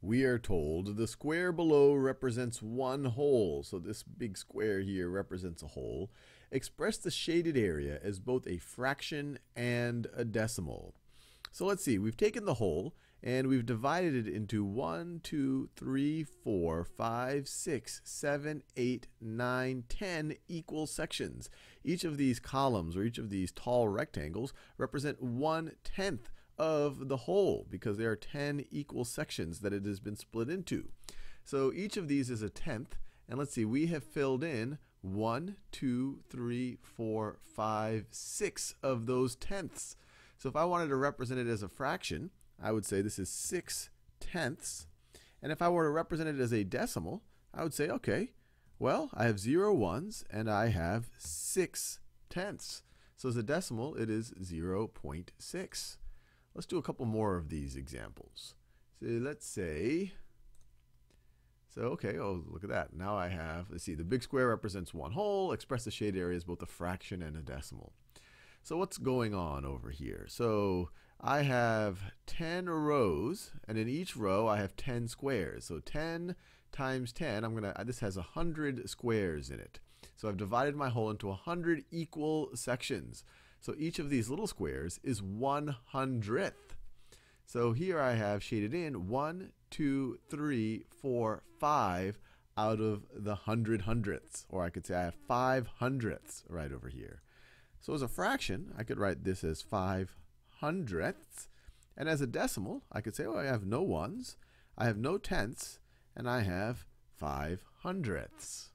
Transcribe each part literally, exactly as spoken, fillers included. we are told the square below represents one whole, so this big square here represents a whole. Express the shaded area as both a fraction and a decimal. So let's see, we've taken the whole and we've divided it into one, two, three, four, five, six, seven, eight, nine, ten equal sections. Each of these columns or each of these tall rectangles represent one-tenth of the whole because there are ten equal sections that it has been split into. So each of these is a tenth, and let's see, we have filled in one, two, three, four, five, six of those tenths. So if I wanted to represent it as a fraction, I would say this is six tenths. And if I were to represent it as a decimal, I would say, okay, well, I have zero ones and I have six tenths. So as a decimal, it is zero point six. Let's do a couple more of these examples. So let's say, so okay, oh, look at that. Now I have, let's see, the big square represents one whole. Express the shaded area as both a fraction and a decimal. So what's going on over here? So I have ten rows, and in each row I have ten squares. So ten times ten, I'm gonna, this has one hundred squares in it. So I've divided my whole into one hundred equal sections. So each of these little squares is one hundredth. So here I have shaded in one, two, three, four, five out of the one hundred hundredths. Or I could say I have five hundredths right over here. So as a fraction, I could write this as five hundredths. And as a decimal, I could say, well, I have no ones, I have no tenths, and I have five hundredths.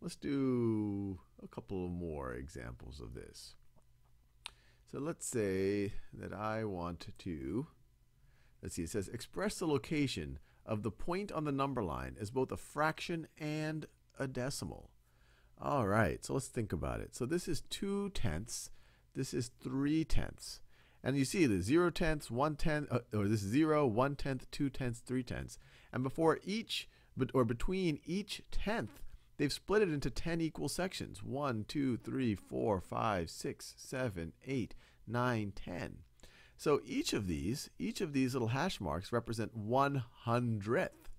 Let's do a couple more examples of this. So let's say that I want to, let's see, it says express the location of the point on the number line as both a fraction and a decimal. All right, so let's think about it. So this is two tenths, this is three tenths. And you see the zero tenths, one tenth, uh, or this is zero, one tenth, two tenths, three tenths. And before each, or between each tenth, they've split it into ten equal sections. One, two, three, four, five, six, seven, eight, nine, ten. So each of these, each of these little hash marks represent one hundredth.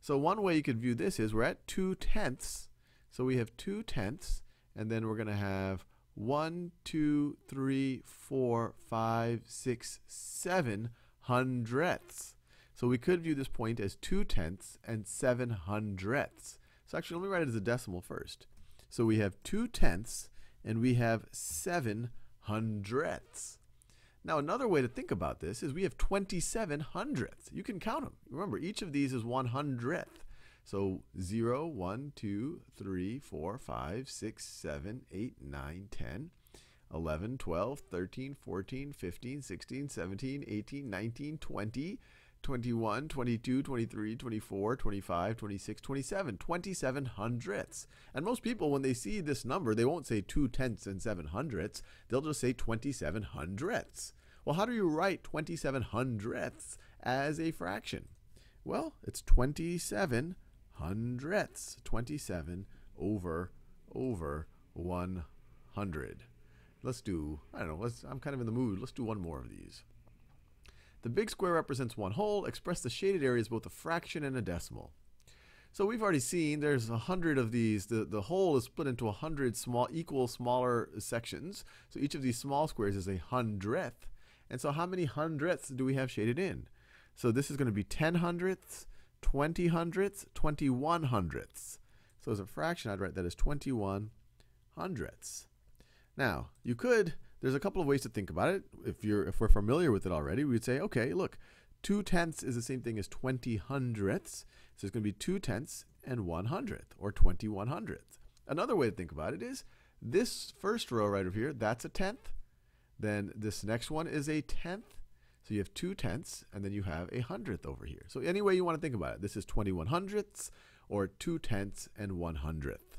So one way you could view this is we're at two tenths. So we have two tenths, and then we're going to have one, two, three, four, five, six, seven hundredths. So we could view this point as two tenths and seven hundredths. So actually, let me write it as a decimal first. So we have two tenths, and we have seven hundredths. Now another way to think about this is we have twenty-seven hundredths. You can count them. Remember, each of these is one hundredth. So zero, one, two, three, four, five, six, seven, eight, nine, ten, eleven, twelve, thirteen, fourteen, fifteen, sixteen, seventeen, eighteen, nineteen, twenty, twenty-one, twenty-two, twenty-three, twenty-four, twenty-five, twenty-six, twenty-seven, twenty-seven hundredths. And most people, when they see this number, they won't say two tenths and seven hundredths. They'll just say twenty-seven hundredths. Well, how do you write twenty-seven hundredths as a fraction? Well, it's twenty-seven hundredths, twenty-seven over, over one hundred. Let's do, I don't know, let's, I'm kind of in the mood, let's do one more of these. The big square represents one whole. Express the shaded area as both a fraction and a decimal. So we've already seen there's one hundred of these. The, the whole is split into one hundred small, equal smaller sections. So each of these small squares is a hundredth. And so how many hundredths do we have shaded in? So this is going to be ten hundredths, twenty hundredths, twenty-one hundredths. So as a fraction, I'd write that as twenty-one hundredths. Now, you could, there's a couple of ways to think about it. If you're, if we're familiar with it already, we'd say, okay, look, two tenths is the same thing as twenty hundredths. So it's going to be two tenths and one hundredth, or twenty-one hundredths. Another way to think about it is this first row right over here, that's a tenth. Then this next one is a tenth. So you have two tenths, and then you have a hundredth over here. So any way you want to think about it, this is twenty-one hundredths, or two tenths and one hundredth.